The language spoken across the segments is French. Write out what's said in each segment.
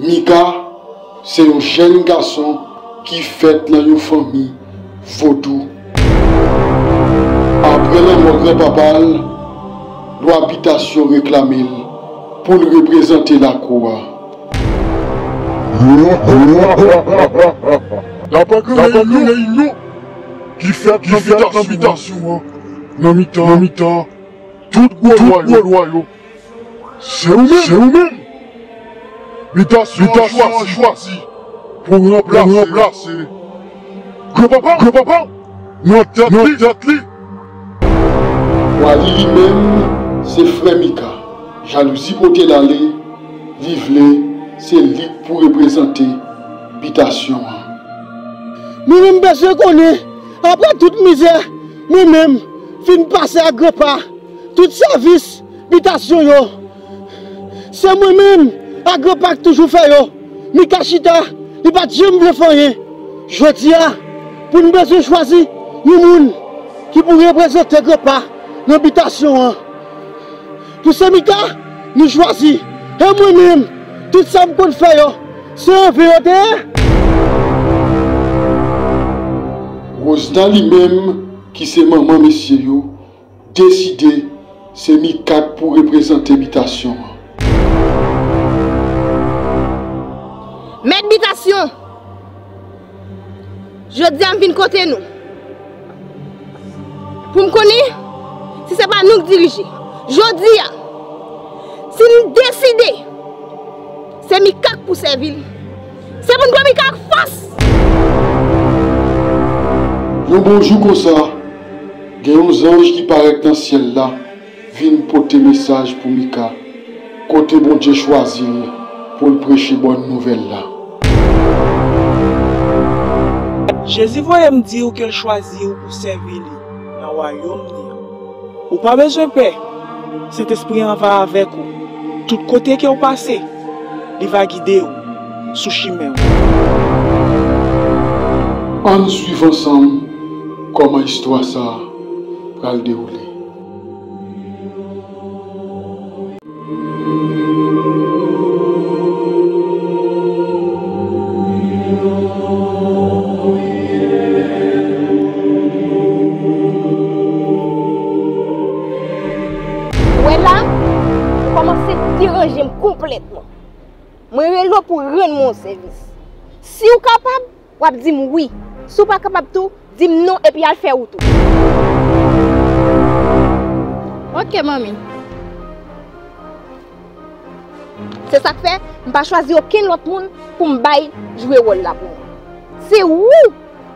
Mika, c'est un jeune garçon qui fête dans une famille vaudou. Après la mort de papa, l'habitation réclamée pour représenter la cour. D'après nous, qui fête l'habitation, dans mi-temps, tout le royaume, c'est vous-même. L'habitation choisie pour remplacer. Que papa, notre tête li. Waly lui-même, c'est frère Mika. Jalousie côté l'aller, vivre, c'est lui pour représenter l'habitation. Moi-même, je connais, après toute misère, moi-même, fin passer à grand pas, tout service, l'habitation, c'est moi-même, à grand pas toujours fait, Mika Chita, il va jamais le faire. Je dis, pour nous besoin choisir, nous monde qui pour représenter grand pas. L'habitation. Pour ce Mika, nous choisissons. Et moi-même, tout ça me compte faire, c'est un VOD. Rosna lui-même, qui c'est maman messieurs, décidé, c'est Mika pour représenter l'habitation. Mais l'habitation, je dis à venir côté nous. Pour me connaître, si ce n'est pas nous qui dirigeons, je dis, si nous décidons, c'est Mika pour servir. C'est pour nous Mika qui fasse. Un bonjour comme ça, il y a un ange qui paraît dans le ciel là, vient porter message pour Mika. Côté bon Dieu choisi pour le prêcher bonne nouvelle là. Jésus voulait me dire qu'elle choisit pour servir dans le royaume. Ou pas besoin de paix, cet esprit en va avec vous. Tout côté qui est passé, il va guider vous, sous chemin. On nous suit ensemble comment l'histoire ça va le dérouler. Complètement. Moi, je suis là pour rendre mon service. Si vous êtes capable, vous dites oui. Si vous n'êtes pas capable, vous dites non et puis vous faites tout. Ok, mamie. C'est ça que fait, je ne vais pas choisir aucun autre monde pour me jouer le rôle là pour moi. C'est où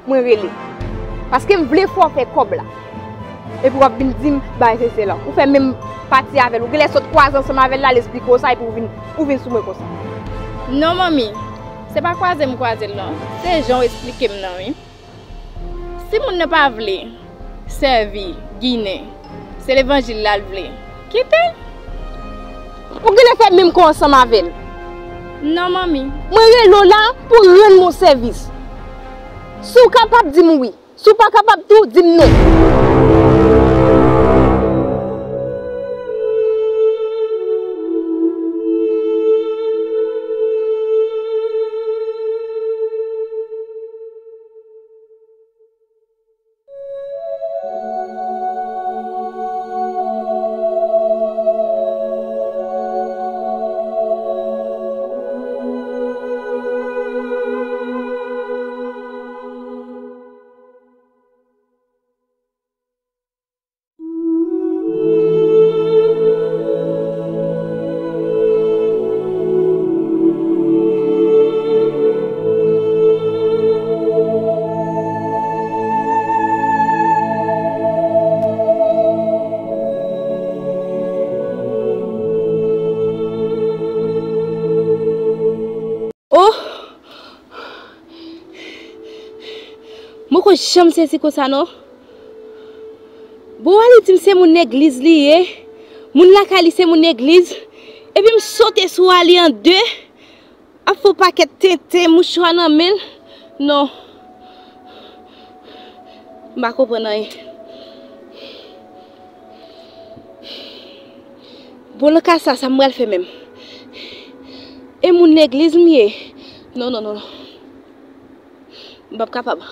je suis là. Parce que je voulais faire comme là. Et pour vous dire, c'est là. Vous faites même partie avec vous. Vous laissez 3 ans ensemble avec là, l'expliquer ça et pour vous venir soumettre comme ça. Non, mamie, ce n'est pas croiser me croiser là. C'est les gens qui expliquent maintenant. Si vous ne pas voulez servir Guinée, c'est l'évangile là voulez. Quittez. Vous ne faites même ensemble avec elle. Non, mamie. Moi, je suis là pour rendre mon service. Si vous êtes capable, dites oui. Si vous n'êtes pas capable, dites non. Je ne sais pas si ça non. Bon, allez, c'est mon église lié. Mon lac c'est mon église. Et puis me sauter sur aller en deux. Il faut pas que tenter mon choix non mais non. M'a comprendre. Bon le cas ça me fait même. Et mon église mieux. Non, non, non. Je ne suis pas capable.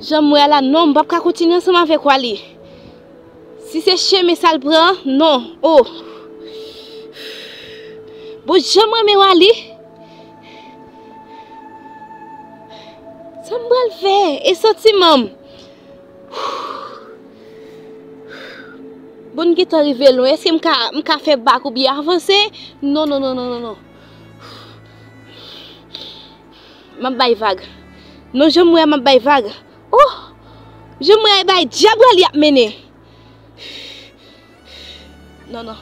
J'aimerais là, non, je ne peux pas continuer ensemble avec Waly. Si c'est chez mes sales bras, non. Oh. Bon, j'aimerais me Waly. Ça me va le faire. Et sentiment. Bonne qui est arrivée loin, est-ce que je peux faire bac ou bien avancer? Non, non, non, non, non, non. Je vais faire vague. Non, je vais faire vague. Oh! Je vais faire diable à l'amener. Non, non.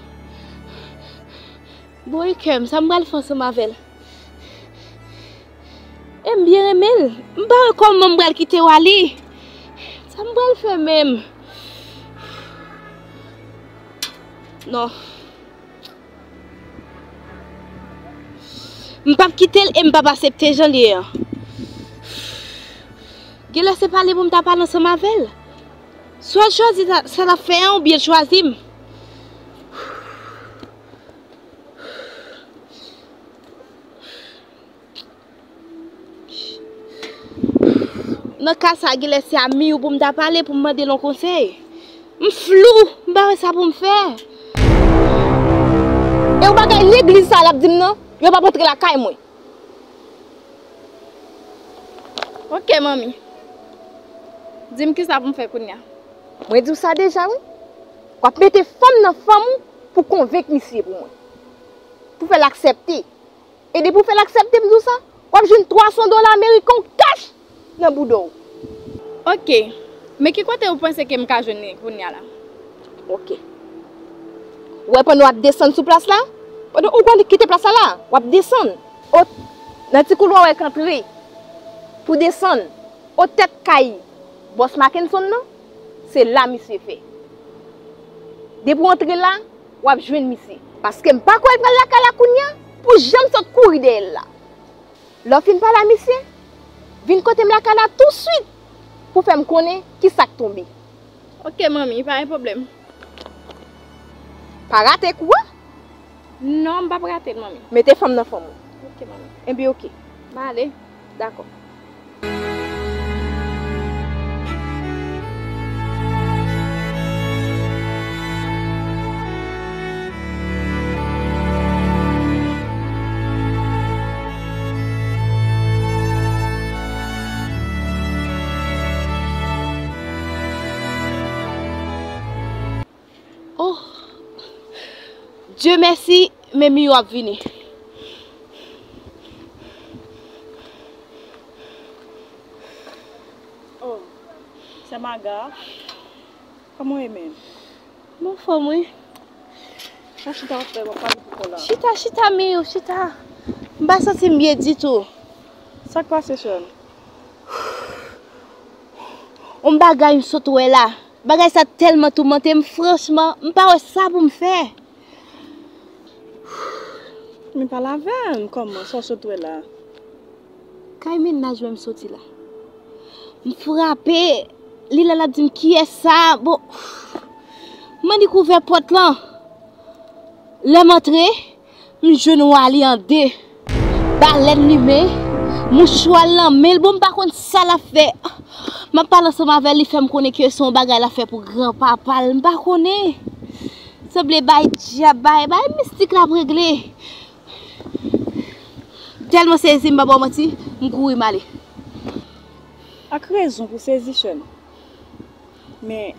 Bon, ça me va le faire, ça m'a fait. Et bien, aimé. Je ne vais pas comment je vais quitter Waly. Ça me va le faire même. Non. Je ne peux pas quitter et je ne peux pas accepter Jolie. Je ne sais pas pour me parler ensemble avec elle. Soit choisir ça la faire ou bien choisir. Dans le cas, je laisse ami ou pour me parler pour me demander un conseil. Je suis flou, je ne sais pas ça pour me faire. Et vous avez l'église ça là, non? Je ne vais pas montrer la caille, moi. Ok, mamie. Dis-moi qui ça pour me faire connaître. Moi, je dis ça déjà, oui. Je vais mettre femme dans femme pour convaincre ici pour moi. Pour faire l'accepter. Et pour faire l'accepter, je dis ça. Je vais mettre $300 américains cash dans le boudon. Ok. Mais qui compte vous pensez que je vais jeûner pour là? Ok. Ou après nous descendre sur place là, ou quand quitter place là, on descendre. Dans petit couloir avec entrée pour descendre au tête caille. Boss Mackinson non, c'est là monsieur fait. Dès pour entrer là, on joindre monsieur parce que pas quoi prendre la caille la kounya pour jamais sortir courir d'elle là. L'on fin pas la monsieur, vinn côté la caille là tout de suite pour faire me connaître qui ça tomber. OK mamie, pas de problème. Pas raté quoi? Non, je ne vais pas rater, maman. Mettez femme dans la femme. Ok, maman. Et bien, ok. Bah, allez, d'accord. Dieu merci, mes mieux à venir. Oh, c'est ma gare. Comment est-ce? Mon femme, oui. Chita, chita, mieux, chita. Je ne me sens bien du tout. Ça quoi, c'est ça? On bagaille une sotte là. Bagaille ça tellement tourmenté, franchement, je ne parle pas ça pour me faire. Mais pas la veine, comment ça saute là? Quand je vais me sauter là, je me frappe, Lila la dit qui est ça? Bon, je découvre la porte là. Le montrer, je ne vais aller en deux. Baleine numéro, mon choix là, mais le bon par contre, ça l'a fait. Je parle ensemble avec les femmes qui sont bagages la fait pour grand-papa, je ne connais pas. Ça blé bail, diabaye, bail mystique la réglé. Tellement saisi, ma bonne mati, m'couri malé. A raison pour saisir chen. Mais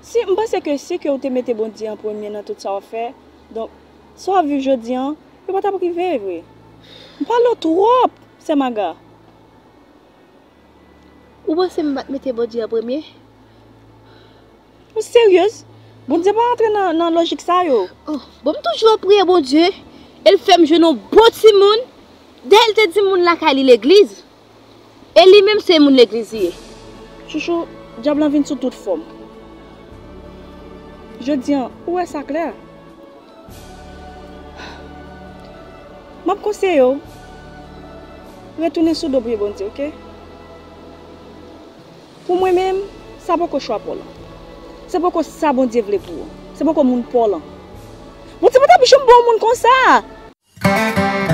si je pense que c'est que vous te mettez bon Dieu en premier dans tout ça on fait, donc soit vu jeudi an, je pas privé vrai. On parle trop, c'est ma gars. Ou bien c'est mettez bon Dieu en premier? Vous sérieuse? Bon Dieu, pas entrer dans la logique ça yo. Oh, bon toujours prier bon Dieu. Elle fait me jeune beau petit monde. Dès elle te dit monde la caille l'église. Et lui même c'est monde l'église. Chouchou, diable vient sous toute forme. Je dis où est ça clair? M'a conseille yo. Retourner sous le prier bon Dieu, OK? Pour moi même, ça pas que choix pour là. C'est pourquoi ça bon Dieu veut pour vous. C'est pourquoi mon Paul. Mon Dieu, mon Dieu, mon Dieu comme ça.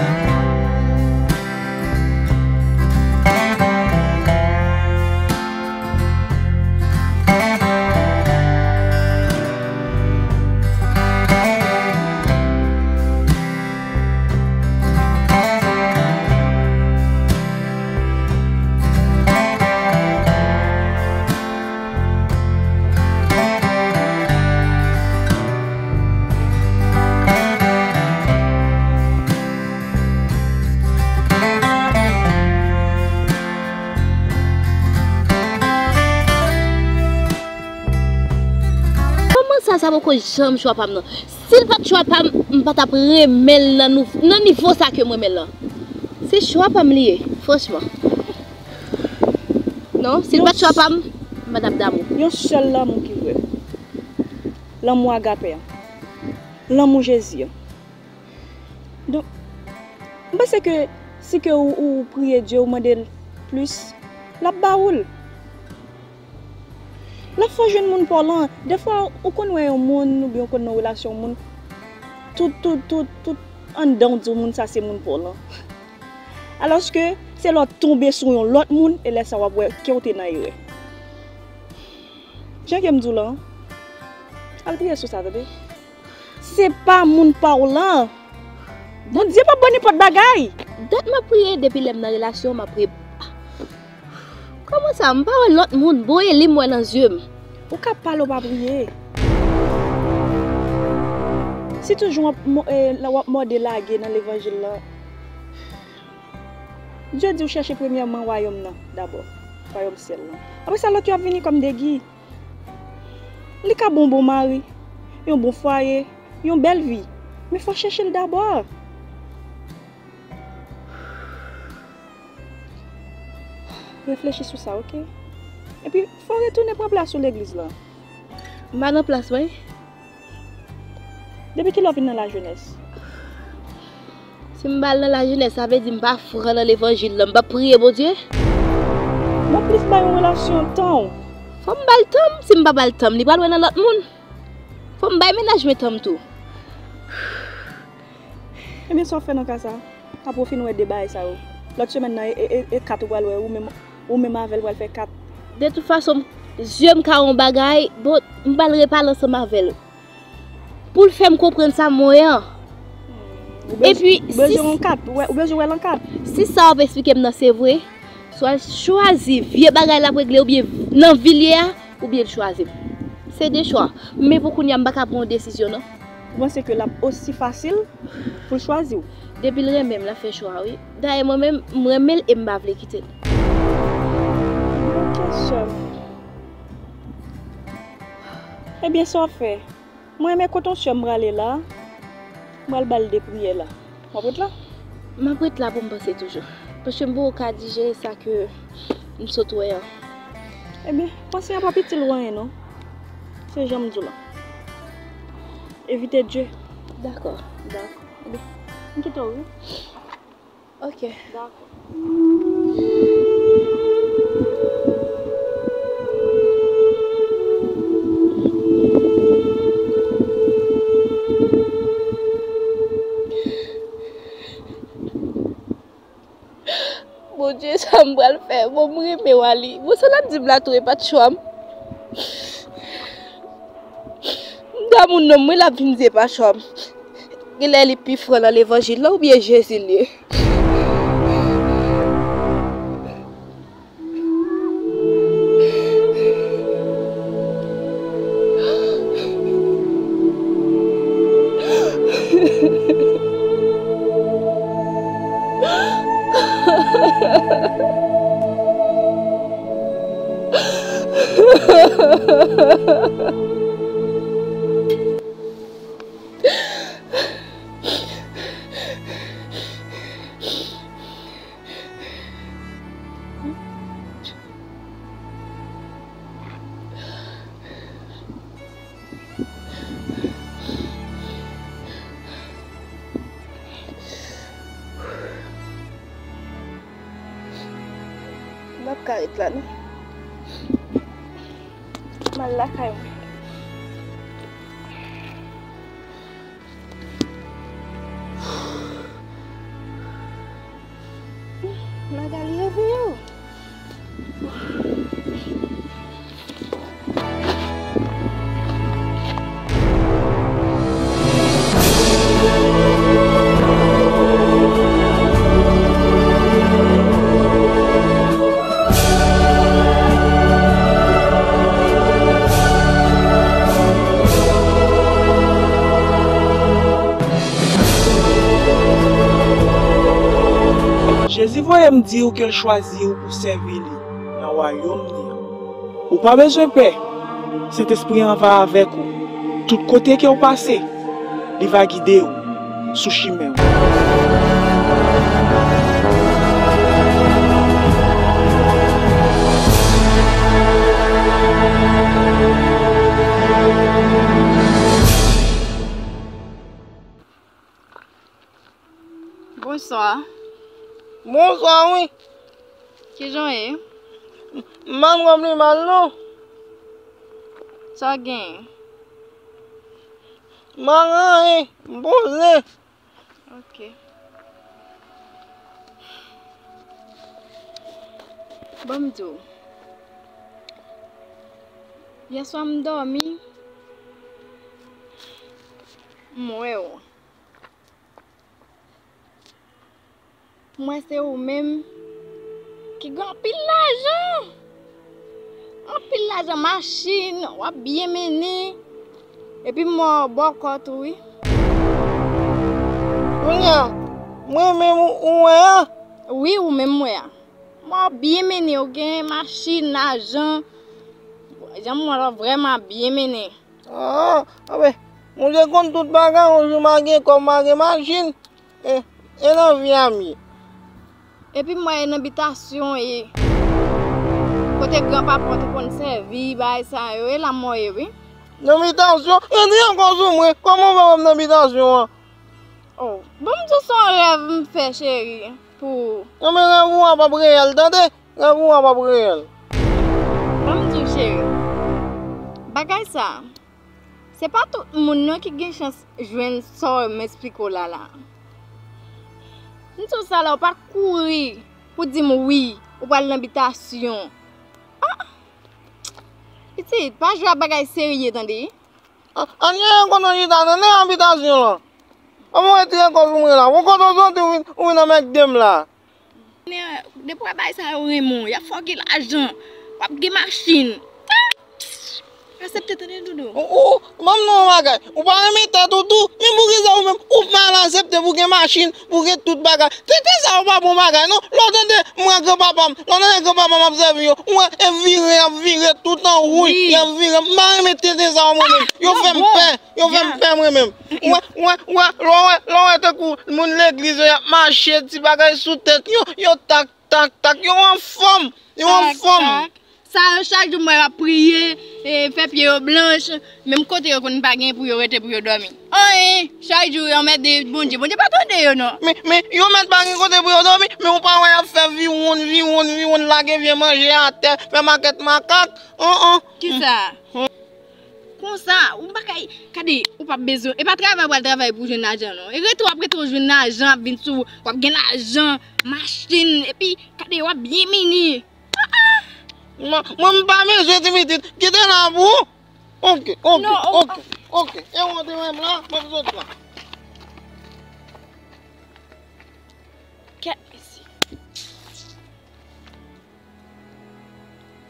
ça mon jamais choix pas non. S'il pas choix pas pas remel nan nous non niveau ça que moi remel là. C'est choix pas me lié franchement. Non, s'il pas choix pas madame d'amour. Yon seul l'amour qui vrai. L'amour agapé. L'amour Jésus. Donc parce que si que vous priez Dieu ou demandez plus la baoule. La fois jeune monde parlant, des fois on connaît un monde ou bien on connaît une relation monde tout en dedans du monde ça c'est monde parlant. Alors que c'est l'autre tomber sur l'autre monde et laisse savoir qui on est dans lui. J'ai qu'à me dire là. Alpire sur ça d'abord. C'est pas monde parlant. Mon Dieu pas bonne porte bagaille. Date m'a prié depuis l'aime dans relation m'a prié. Comment ça, je ne parle pas de l'autre monde, je ne parle pas de l'autre monde. Pourquoi je ne parle pas de prier? Si toujours je délagué dans l'évangile, Dieu dit que chercher premièrement le royaume d'abord, le royaume ciel. Après ça, l'autre tu as venu comme des guides. Il y a un bon mari, un bon foyer, une belle vie. Mais il faut chercher d'abord. Réfléchis sur ça, ok? Et puis, il faut retourner pour place sur l'église là. Maintenant, place, oui. Depuis qu'il est dans la jeunesse. Si je suis dans la jeunesse, ça veut dire que je ne suis pas frère dans l'évangile, je ne vais pas prier, mon Dieu. Je ne suis pas en relation de temps. Il faut que je temps. Si je ne suis pas le temps, je ne vais pas dans l'autre monde. Il faut que je ménage mes temps. Et bien, si on fait dans ça, on profite de débat ça. L'autre semaine, il y a 4 ou même avec elle fait 4. De toute façon, je me fais un bagage, je ne parlerai pas ensemble avec elle. Pour le faire comprendre ça, moyen. Et puis, si ça on peut expliquer, c'est vrai, soit choisir vieux bagage la régler ou bien dans villière ou bien choisir. C'est des choix. Mais pour qu'on n'y a pas qu'à prendre une décision, non? Moi, c'est que là aussi facile pour choisir. Depuis le même la fait choix, oui. D'ailleurs, moi-même, je me et je ne vais quitter. Eh bien, ça fait. Moi-même, quand on se met là, je vais aller prier là. Tu prêtes là? Je prête là pour me passer toujours. Parce que je ne peux pas dire ça que je suis citoyen. Eh bien, pensez à ne pas partir loin, non? C'est jamais du là. Évitez Dieu. D'accord, d'accord. Ok. D'accord. Bon Dieu, ça me va le faire. Bon, je vais me Waly. Bon, ça l'a dit, je ne vais pas de choix. Mon nom, la vie n'est pas chum. Il est le plus fort dans l'évangile, là ou bien Jésus. Me dire qu'elle choisit pour servir dans le royaume. Vous n'avez pas besoin de paix. Cet esprit en va avec vous. Tout côté qui est passé, il va guider sous chemin. Bonsoir. Bonsoir, oui. Qui est-ce? Maman, je suis mal, non? Ça gagne. Maman, bonsoir. Ok. Bonjour. Hier soir, je dormi. Moi. Moi, c'est vous-même qui gagne un pile d'argent. Un pile d'argent, machine, on va bien mener. Et puis, moi, bon compte, oui. Moi-même, moi. Oui, ou même moi. Moi, bien mener, on gagne machine, l'argent. J'aime vraiment bien mener. Ah, ouais. On se compte tout bagage, on se marie comme machine. Et on vient mieux. Et puis moi une habitation et côté grand-papa te prendre servir bail ça et la moi oui. Une habitation et ni encore sur moi comment va mon habitation. Oh, bon tout son rêve me fait chérie pour. Non mais là vous en pas réel, attendez, là vous en pas réel. Bon tout chérie. Bagay ça. C'est pas tout le monde qui gagne chance joindre ça m'expliquer là là. Nous sommes là, on ne pas courir pour dire oui, ou pas l'invitation. Ah! Petit, pas jouer à bagaille sérieux, attendez. On est encore dans l'invitation là. On est encore là. On est encore là. On là. Depuis ça, il y a fort l'argent. Il y a machine. Oh, maman, bagay. Ou pas remettre tout, mais pour que ça ou même ou pas accepter pour que machine, pour que tout bagay. C'était ça ou pas bon bagay, non? L'autre moi grand-papa m'a observé, moi virer tout en rouille, virer, m'a remettre ça ou même. Yo fait me pain moi-même. Moi, tout mon l'église y a marché petit bagay sous tête, yo tac, yo en forme. Ça, chaque jour, je vais prier, et faire pied blanche, même côté, je ne pas pour rester pour dormir. Oh, chaque jour, on met des bons dieux. Bon Dieu, pas attendre, non? Mais, on met pas un côté pour dormir, mais on pas faire vie, on lague, viens manger à terre, faire maquette, macaque. Oh. Qui ça? Comme ça, on n'a pas besoin. Et pas travailler pour jeune argent, non? Et retour après ton jeune argent, bien sûr, on a bien l'argent, machine, et puis, on a bien mini. Moi, pas mes intimides. Qui est là pour? Ok. Et on est même là, vous autres là. Quête ici.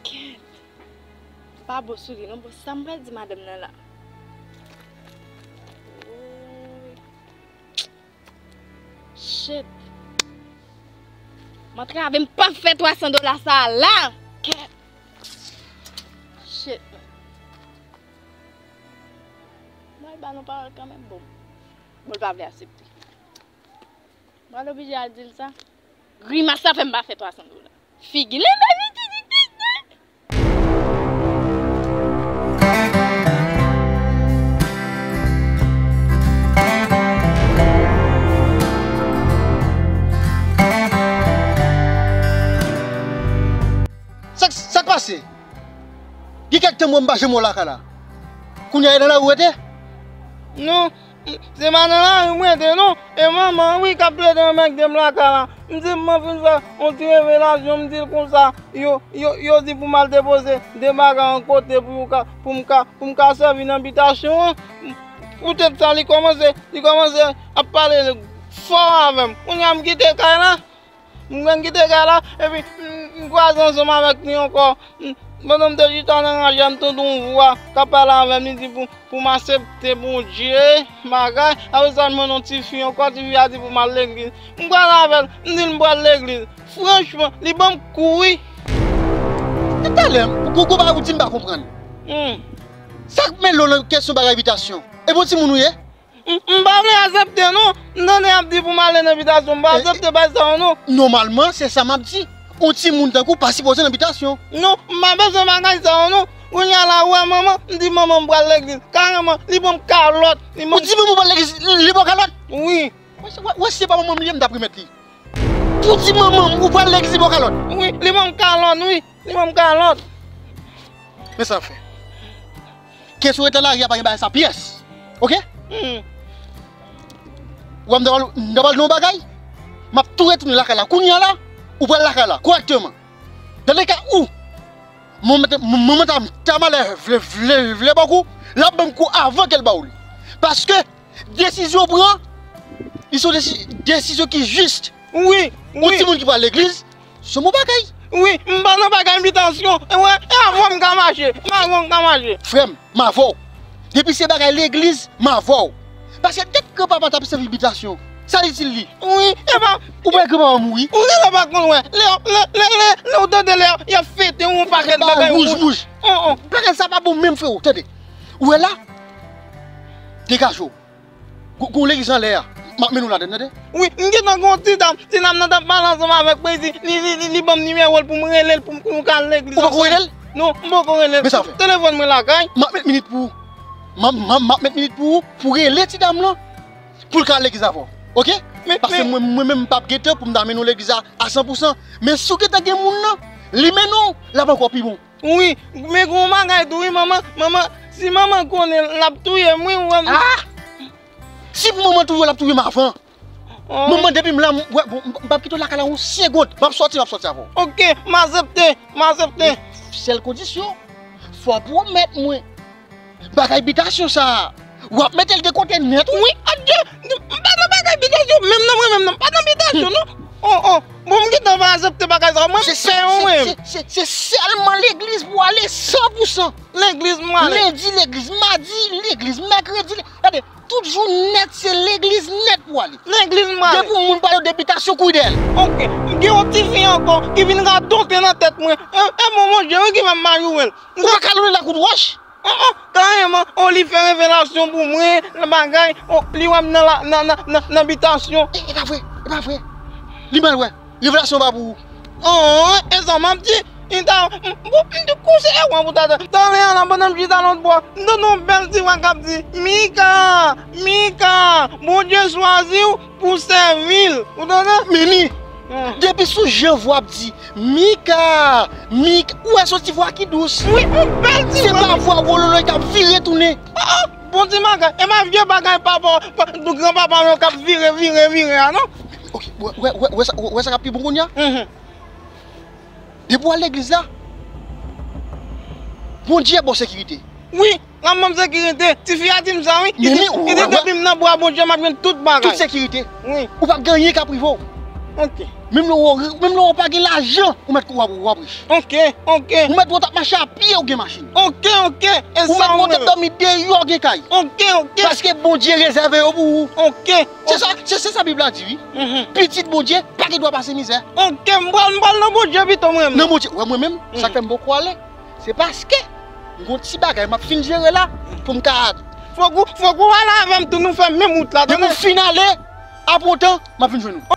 Quête. Pas beau sourire, non, ça me dit madame là. Shit. Mon travail n'avait pas fait $300 ça là. Quête. Shit. Moi, je ne parle quand même bon. Je ne parle pas accepter. Moi, je suis obligé de dire ça. Grimace, ça fait $300. Figue, ça passe. Qui est-ce que tu as fait là? Tu as là où était? Non, c'est là où était, non? Et maman, oui, quand tu as mec de là, je me dis, on tire révélation, je me dis comme ça, yo dit pour mal déposer des magas en côté pour me casser une habitation. Peut-être ça, il commence à parler fort avec moi. On a quitté là. Et puis, je crois ensemble avec lui encore. Madame de Gitana, j'aime tout le voix. T'as parlé avec lui pour m'accepter, bon Dieu. Ma gueule, avec ça, je me suis fait encore. Tu viens pour ma l'église. Je crois avec lui, je bois l'église. Franchement, les bons couilles. T'as l'air, pourquoi vous ne pouvez pas comprendre? Ça met la question de l'habitation. Et bon, si vous voulez, normalement, c'est ça m'a dit. On t'y monte d'un coup, pas si pour une habitation. Non, ma belle, c'est ma gagne. On y a la ouah, maman, dit maman, on va à l'église. Carrément, il va me calotte. On dit maman, on va à l'église, il va me calotte. Oui. Où est-ce que maman, on l'aime d'après mettre? Pour dire maman, on va à l'église, il va me calotte. Oui, il va me calotte, oui. Il va me calotte. Mais ça fait. Qu'est-ce que tu as là, il n'y a pas sa pièce. Ok? Ou d'abord, nos bagailles, m'a tout retourné là, là, là, ou pas là, correctement. Dans les cas où, mon madame Tamale voulait beaucoup, la même coup avant qu'elle baoule. Parce que, décision prend, ils sont des décisions qui justes. Oui, oui. Ou tout le monde qui va à l'église, c'est mon bagaille. Oui, je ne vais pas faire invitation. Et avant, je vais marcher. Frère, ma voix. Depuis ces bagailles à l'église, ma voix. Parce que dès que papa t'a fait invitation, ça dit lui. Oui, et bien. Ou bien que maman mourit. Ou bien que maman mourit. Là, il y a fête. On parle de bagaille. Bouge. Parce que ça va pour même frère. Tenez. Ou est là? Dégage-vous. Qu'on l'église en l'air. Oui, je suis dans le petit dame, si je suis dans le balance avec président, il va me numéro pour me relayer, pour me caler. Vous ne pouvez pas relayer? Non, je ne peux pas relayer. Mais ça fait. Téléphone, je la gagne. Je vais mettre minute pour vous. Je vais mettre minute pour relayer cette dame là, pour le caler l'église avant. Ok? Parce que moi-même, je ne suis pas pour me ramener l'église à 100%. Mais si vous avez des gens, les menons, là, pas encore plus bon. Oui, mais comment est-ce que maman, si maman connaît la petite, moi, je vais. Si maman trouve la trouver ma avant. Maman depuis me là m'a quitter la cala 5 secondes, m'a sortir avant. OK, m'accepter. Seule condition, faut promettre moi. Bagay habitation ça. Ou mettre le de côté net. Oui, adieu. Pas bagay habitation, même non, pas d'habitation non. Oh, bon me quitter pas accepter bagay ça. Moi c'est seulement l'église pour aller 100%. L'église moi. Lundi l'église, mardi l'église, mercredi. Regardez. Toute journée, c'est l'église nette pour aller. L'église mal. Depuis que nous parlons d'habitation, couille d'elle. Ok. Il y a un petit fille encore qui vient de donner dans la tête. Un moment, j'ai un qui m'a marié. On va calmer la coupe de roche. Carrément, on lui fait révélation pour moi. Le bagage, on lui va dans l'habitation. C'est pas vrai. Lui-même, révélation va pour vous. Oh, et ça m'a dit. Então, muito coisa é uma botada. Também ela não me dá não boa. Não pense uma capzi. Mica. Bonde soaziu pour servir. O dona Meni. Depuis sous je vois dit Mica. Où est sorti voir qui douce? Oui, on pense c'est pas voir bololo qui a viré tourner. Bon dit maga, et ma vieux bagaille papa, du grand papa qui a viré, non? OK, ouais ça capi bongonia. Depuis à l'église là, bon Dieu pour sécurité. Oui, la même sécurité. Si tu as dit ça, oui. Il dit bon Dieu, je toute bagage. Toute sécurité. Oui. Ou pas gagner qu'à privé. OK. Même le pas gagner l'argent, on met quoi pour riche. OK. On met votre marché à pied ou gain machine. OK. Et ça on met dormir dehors gain caille. OK. Parce que bon Dieu réservé pour vous. OK. C'est ça Bible a dit. Petit bon Dieu qui doit passer misère. OK, m'bal non bon Dieu vite moi-même. Non Dieu, moi-même, ça fait beaucoup aller. C'est parce que mon petit bagage m'a fin gérer là pour me cadre. Faut que voilà, même tout nous faire même route là. Nous finaler à bon temps, m'a fin joindre.